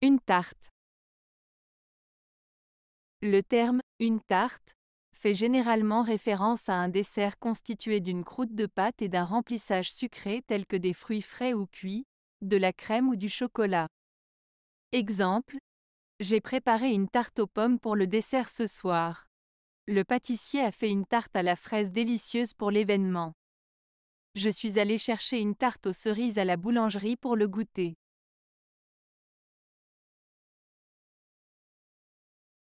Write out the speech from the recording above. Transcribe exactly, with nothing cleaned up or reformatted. Une tarte. Le terme « une tarte » fait généralement référence à un dessert constitué d'une croûte de pâte et d'un remplissage sucré tel que des fruits frais ou cuits, de la crème ou du chocolat. Exemple, j'ai préparé une tarte aux pommes pour le dessert ce soir. Le pâtissier a fait une tarte à la fraise délicieuse pour l'événement. Je suis allé chercher une tarte aux cerises à la boulangerie pour le goûter.